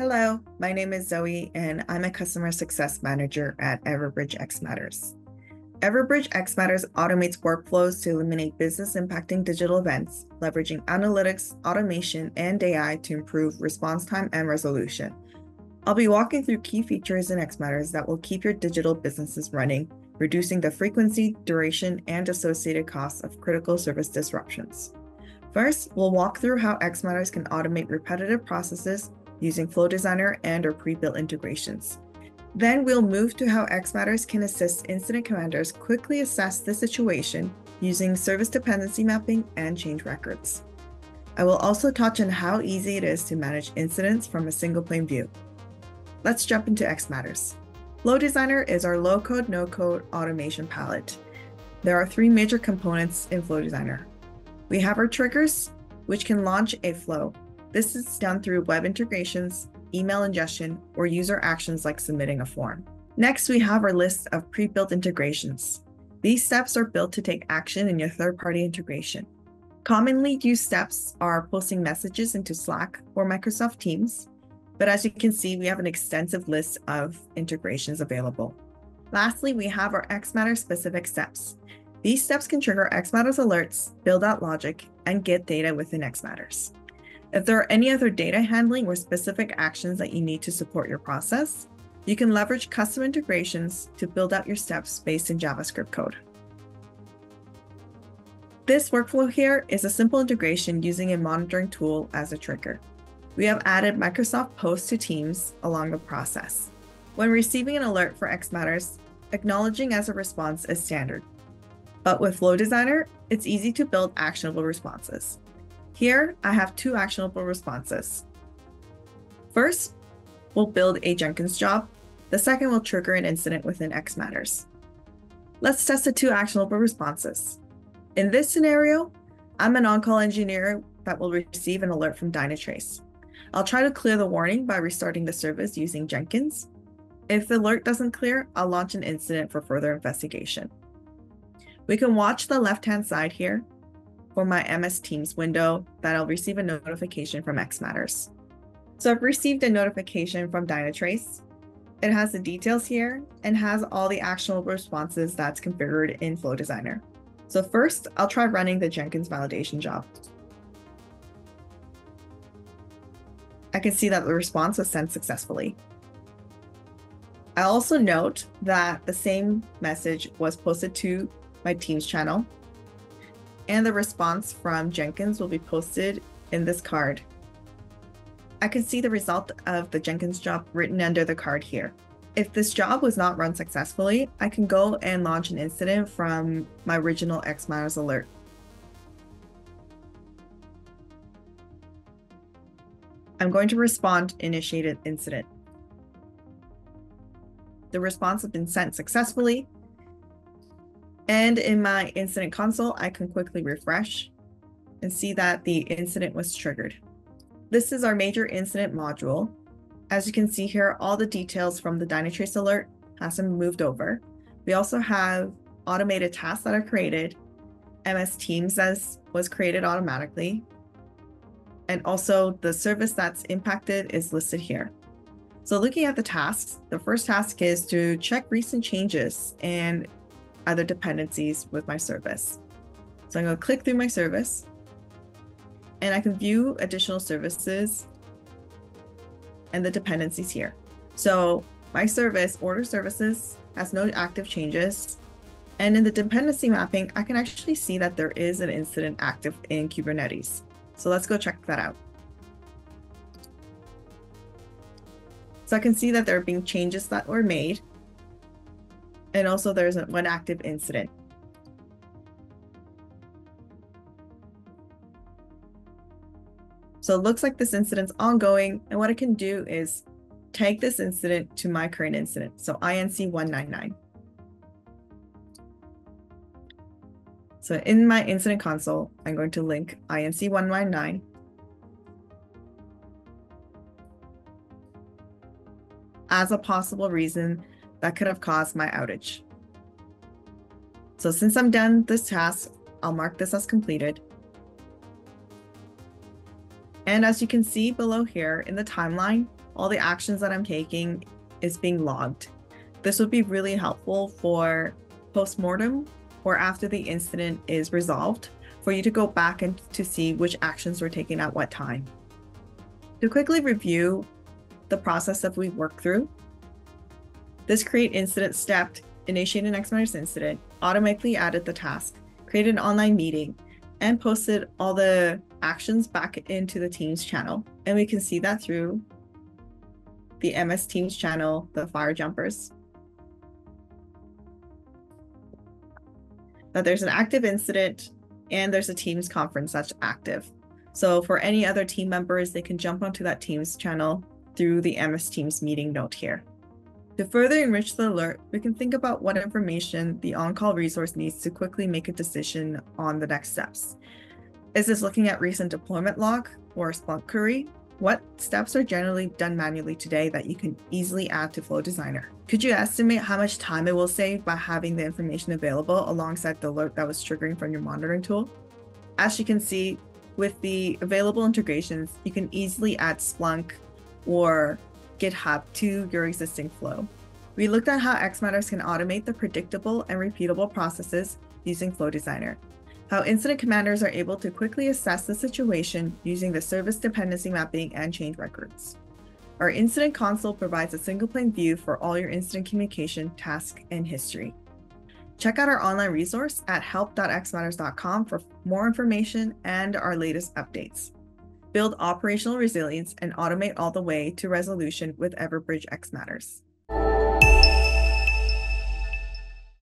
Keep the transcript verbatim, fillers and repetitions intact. Hello, my name is Zoe, and I'm a Customer Success Manager at Everbridge xMatters. Everbridge xMatters automates workflows to eliminate business-impacting digital events, leveraging analytics, automation, and A I to improve response time and resolution. I'll be walking through key features in xMatters that will keep your digital businesses running, reducing the frequency, duration, and associated costs of critical service disruptions. First, we'll walk through how xMatters can automate repetitive processes using Flow Designer and or pre-built integrations. Then we'll move to how xMatters can assist incident commanders quickly assess the situation using service dependency mapping and change records. I will also touch on how easy it is to manage incidents from a single pane view. Let's jump into xMatters. Flow Designer is our low-code, no-code automation palette. There are three major components in Flow Designer. We have our triggers, which can launch a flow. This is done through web integrations, email ingestion, or user actions like submitting a form. Next, we have our list of pre-built integrations. These steps are built to take action in your third-party integration. Commonly used steps are posting messages into Slack or Microsoft Teams, but as you can see, we have an extensive list of integrations available. Lastly, we have our xMatters-specific steps. These steps can trigger xMatters alerts, build out logic, and get data within xMatters. If there are any other data handling or specific actions that you need to support your process, you can leverage custom integrations to build out your steps based in JavaScript code. This workflow here is a simple integration using a monitoring tool as a trigger. We have added Microsoft posts to Teams along the process. When receiving an alert for xMatters, acknowledging as a response is standard. But with Flow Designer, it's easy to build actionable responses. Here, I have two actionable responses. First, we'll build a Jenkins job. The second will trigger an incident within xMatters. Let's test the two actionable responses. In this scenario, I'm an on-call engineer that will receive an alert from Dynatrace. I'll try to clear the warning by restarting the service using Jenkins. If the alert doesn't clear, I'll launch an incident for further investigation. We can watch the left-hand side here for my M S Teams window that I'll receive a notification from xMatters. So I've received a notification from Dynatrace. It has the details here and has all the actionable responses that's configured in Flow Designer. So first, I'll try running the Jenkins validation job. I can see that the response was sent successfully. I also note that the same message was posted to my Teams channel, and the response from Jenkins will be posted in this card. I can see the result of the Jenkins job written under the card here. If this job was not run successfully, I can go and launch an incident from my original xMatters alert. I'm going to respond initiated incident. The response has been sent successfully. And in my incident console, I can quickly refresh and see that the incident was triggered. This is our major incident module. As you can see here, all the details from the Dynatrace alert has been moved over. We also have automated tasks that are created. M S Teams as was created automatically. And also the service that's impacted is listed here. So looking at the tasks, the first task is to check recent changes and other dependencies with my service. So I'm going to click through my service and I can view additional services and the dependencies here. So my service, order services, has no active changes. And in the dependency mapping, I can actually see that there is an incident active in Kubernetes. So let's go check that out. So I can see that there are being changes that were made. And also there's one active incident. So it looks like this incident's ongoing. And what I can do is tag this incident to my current incident. So I N C one nine nine. So in my incident console, I'm going to link I N C one nine nine. As a possible reason that could have caused my outage. So since I'm done this task, I'll mark this as completed. And as you can see below here in the timeline, all the actions that I'm taking is being logged. This would be really helpful for post-mortem or after the incident is resolved, for you to go back and to see which actions were taken at what time. To quickly review the process that we worked through, this create incident step, initiate an xMatters incident, automatically added the task, created an online meeting, and posted all the actions back into the Teams channel. And we can see that through the M S Teams channel, the fire jumpers, that there's an active incident and there's a Teams conference that's active. So for any other team members, they can jump onto that Teams channel through the M S Teams meeting note here. To further enrich the alert, we can think about what information the on-call resource needs to quickly make a decision on the next steps. Is this looking at recent deployment log or a Splunk query? What steps are generally done manually today that you can easily add to Flow Designer? Could you estimate how much time it will save by having the information available alongside the alert that was triggering from your monitoring tool? As you can see, with the available integrations, you can easily add Splunk or GitHub to your existing flow. We looked at how xMatters can automate the predictable and repeatable processes using Flow Designer, how incident commanders are able to quickly assess the situation using the service dependency mapping and change records. Our incident console provides a single pane view for all your incident communication, task, and history. Check out our online resource at help dot x matters dot com for more information and our latest updates. Build operational resilience and automate all the way to resolution with Everbridge xMatters.